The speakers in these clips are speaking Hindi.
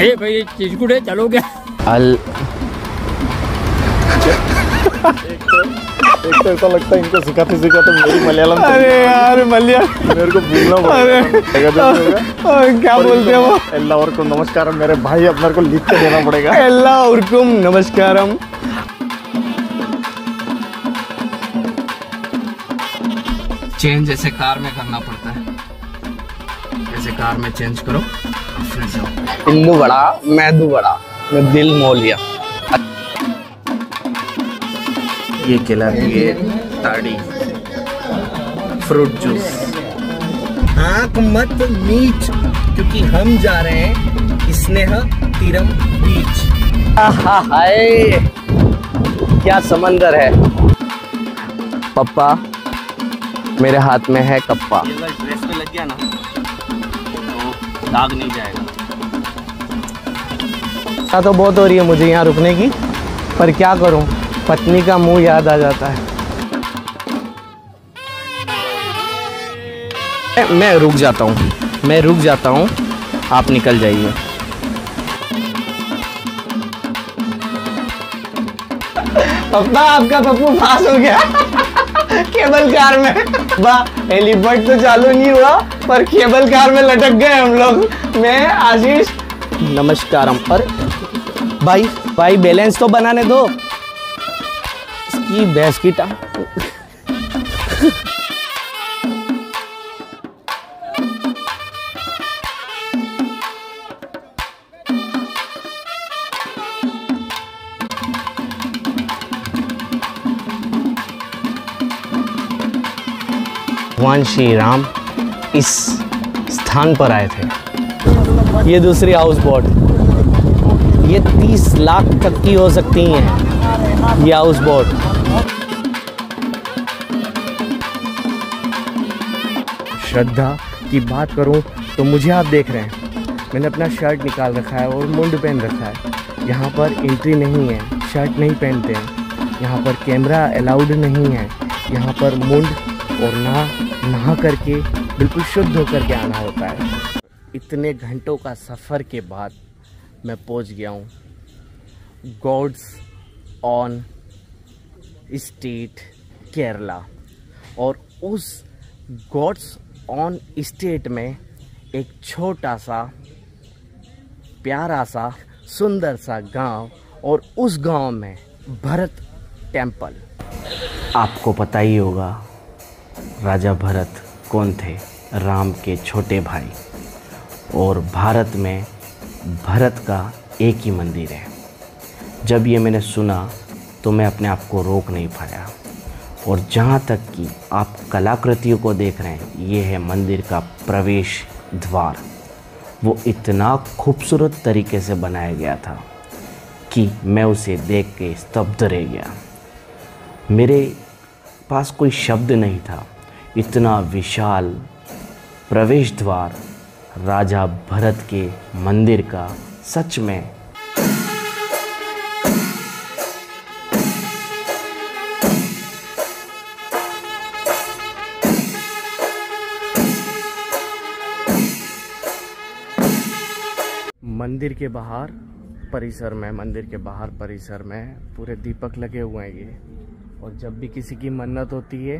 ए भाई चिजगुड़े चलोगे ऐसा लगता है इनको सिखाते सिखाते मेरी मलयालम। अरे यार मलयालम मेरे को बोलना। अरे क्या बोलते हैं वो? एल्लावर्कुम नमस्कारम। मेरे भाई अपने को लिख के देना पड़ेगा एल्लावर्कुम नमस्कारम। चेंज ऐसे कार में करना पड़ता है, ऐसे कार में चेंज करो फिर जाओ। इंदू बड़ा मैदू बड़ा मैं दिल मोह लिया। ये केला ये ताड़ी फ्रूट जूस। आंख मत नीच क्योंकि हम जा रहे हैं स्नेह तीरम बीच। हाय क्या समंदर है। पप्पा मेरे हाथ में है कप्पा। ड्रेस पे लग गया ना तो दाग नहीं जाएगा। तो बहुत हो रही है मुझे यहाँ रुकने की, पर क्या करूँ पत्नी का मुंह याद आ जाता है। मैं रुक जाता हूँ आप निकल जाइए। पप्पा आपका पप्पू पास हो गया केबल कार में। वाह हेलीपैड तो चालू नहीं हुआ पर केबल कार में लटक गए हम लोग। मैं आशीष नमस्कारम। और भाई भाई बैलेंस तो बनाने दो। भैंस की टांग भगवान श्री राम इस स्थान पर आए थे। ये दूसरी हाउस बोट, ये 30 लाख तक की हो सकती हैं ये हाउस बोट। श्रद्धा की बात करूं तो मुझे आप देख रहे हैं मैंने अपना शर्ट निकाल रखा है और मुंड पहन रखा है। यहाँ पर एंट्री नहीं है, शर्ट नहीं पहनते हैं। यहाँ पर कैमरा अलाउड नहीं है। यहाँ पर मुंड और नहा करके बिल्कुल शुद्ध होकर के आना होता है। इतने घंटों का सफ़र के बाद मैं पहुँच गया हूँ गॉड्स ऑन स्टेट केरला। और उस गॉड्स ऑन स्टेट में एक छोटा सा प्यारा सा सुंदर सा गांव, और उस गांव में भरत टेम्पल। आपको पता ही होगा राजा भरत कौन थे, राम के छोटे भाई। और भारत में भरत का एक ही मंदिर है। जब ये मैंने सुना तो मैं अपने आप को रोक नहीं पाया। और जहाँ तक कि आप कलाकृतियों को देख रहे हैं, ये है मंदिर का प्रवेश द्वार। वो इतना खूबसूरत तरीके से बनाया गया था कि मैं उसे देख के स्तब्ध रह गया। मेरे पास कोई शब्द नहीं था। इतना विशाल प्रवेश द्वार राजा भरत के मंदिर का, सच में मंदिर के बाहर परिसर में पूरे दीपक लगे हुए हैं ये। और जब भी किसी की मन्नत होती है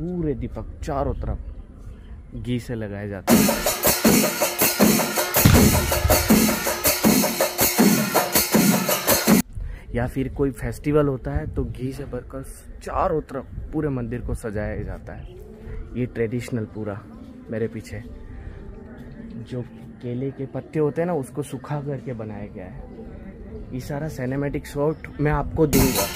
पूरे दीपक चारों तरफ घी से लगाए जाते हैं। या फिर कोई फेस्टिवल होता है तो घी से भरकर चारों तरफ पूरे मंदिर को सजाया जाता है। ये ट्रेडिशनल पूरा मेरे पीछे जो केले के पत्ते होते हैं ना उसको सुखा करके बनाया गया है। ये सारा सिनेमैटिक शॉट मैं आपको दूंगा।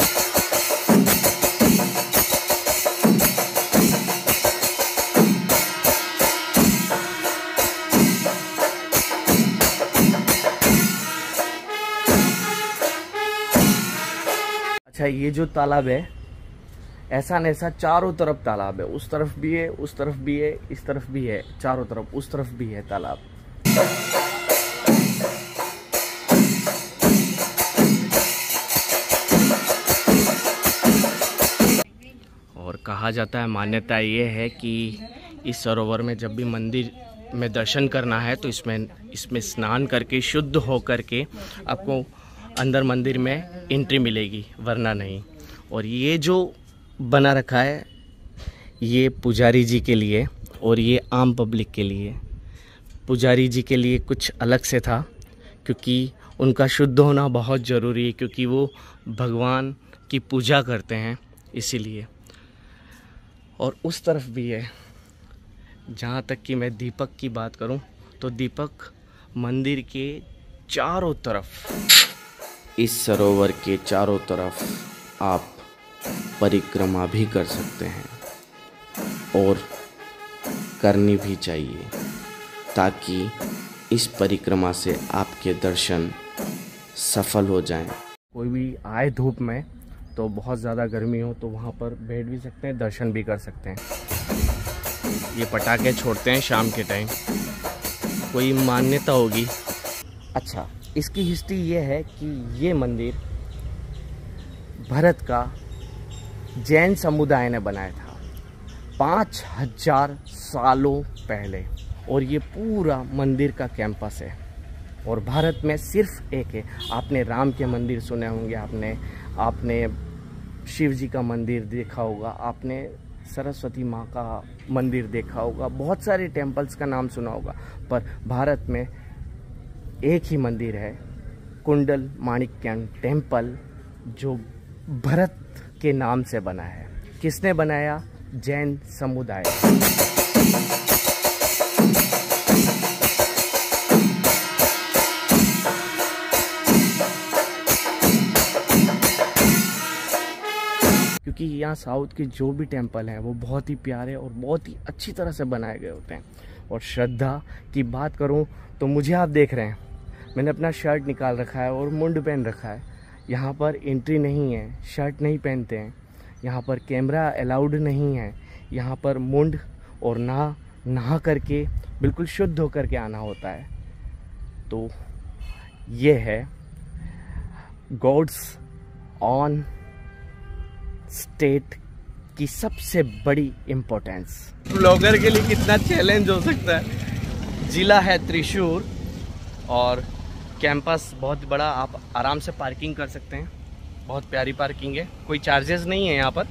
अच्छा ये जो तालाब है ऐसा नैसा चारों तरफ तालाब है। उस तरफ भी है, उस तरफ भी है, इस तरफ भी है, चारों तरफ उस तरफ भी है तालाब। और कहा कहा जाता है, मान्यता ये है कि इस सरोवर में जब भी मंदिर में दर्शन करना है तो इसमें स्नान करके शुद्ध होकर के आपको अंदर मंदिर में एंट्री मिलेगी, वरना नहीं। और ये जो बना रखा है ये पुजारी जी के लिए और ये आम पब्लिक के लिए। पुजारी जी के लिए कुछ अलग से था क्योंकि उनका शुद्ध होना बहुत ज़रूरी है, क्योंकि वो भगवान की पूजा करते हैं इसीलिए। और उस तरफ भी है। जहाँ तक कि मैं दीपक की बात करूँ तो दीपक मंदिर के चारों तरफ, इस सरोवर के चारों तरफ आप परिक्रमा भी कर सकते हैं और करनी भी चाहिए, ताकि इस परिक्रमा से आपके दर्शन सफल हो जाएं। कोई भी आए धूप में तो बहुत ज़्यादा गर्मी हो तो वहाँ पर बैठ भी सकते हैं, दर्शन भी कर सकते हैं। ये पटाखे छोड़ते हैं शाम के टाइम, कोई मान्यता होगी। अच्छा, इसकी हिस्ट्री ये है कि ये मंदिर भारत का जैन समुदाय ने बनाया था 5000 सालों पहले, और ये पूरा मंदिर का कैंपस है और भारत में सिर्फ एक है। आपने राम के मंदिर सुने होंगे, आपने शिव जी का मंदिर देखा होगा, आपने सरस्वती माँ का मंदिर देखा होगा, बहुत सारे टेम्पल्स का नाम सुना होगा, पर भारत में एक ही मंदिर है कूडल माणिक्यम टेम्पल, जो भरत के नाम से बना है। किसने बनाया? जैन समुदाय। क्योंकि यहाँ साउथ के जो भी टेम्पल हैं वो बहुत ही प्यारे और बहुत ही अच्छी तरह से बनाए गए होते हैं। और श्रद्धा की बात करूँ तो मुझे आप देख रहे हैं, मैंने अपना शर्ट निकाल रखा है और मुंड पहन रखा है। यहाँ पर एंट्री नहीं है, शर्ट नहीं पहनते हैं, यहाँ पर कैमरा अलाउड नहीं है, यहाँ पर मुंड और नहा करके बिल्कुल शुद्ध होकर के आना होता है। तो ये है गॉड्स ऑन स्टेट की सबसे बड़ी इम्पोर्टेंस। ब्लॉगर के लिए कितना चैलेंज हो सकता है। जिला है त्रिशूर और कैंपस बहुत बड़ा, आप आराम से पार्किंग कर सकते हैं, बहुत प्यारी पार्किंग है, कोई चार्जेस नहीं है यहाँ पर।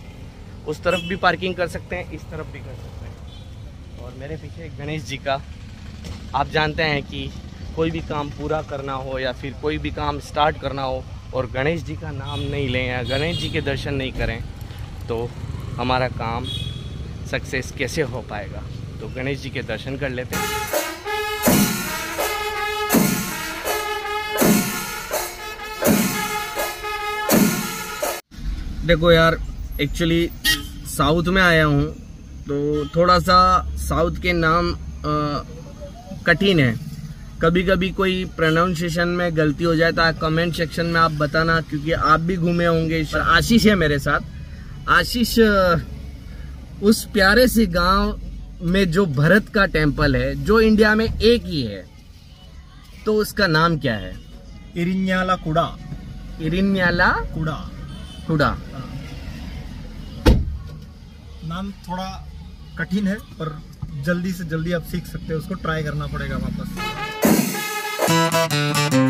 उस तरफ भी पार्किंग कर सकते हैं, इस तरफ भी कर सकते हैं। और मेरे पीछे गणेश जी का, आप जानते हैं कि कोई भी काम पूरा करना हो या फिर कोई भी काम स्टार्ट करना हो और गणेश जी का नाम नहीं लें या गणेश जी के दर्शन नहीं करें तो हमारा काम सक्सेस कैसे हो पाएगा। तो गणेश जी के दर्शन कर लेते हैं। देखो यार, एक्चुअली साउथ में आया हूँ तो थोड़ा सा साउथ के नाम कठिन है, कभी कभी कोई प्रोनाउंसिएशन में गलती हो जाए तो कमेंट सेक्शन में आप बताना, क्योंकि आप भी घूमे होंगे। आशीष है मेरे साथ। आशीष उस प्यारे से गांव में जो भरत का टेंपल है, जो इंडिया में एक ही है, तो उसका नाम क्या है? इरिंजालाकुड़ा। इरिंजालाकुड़ा कुड़ा नाम थोड़ा कठिन है पर जल्दी से जल्दी आप सीख सकते हो, उसको ट्राई करना पड़ेगा वापस।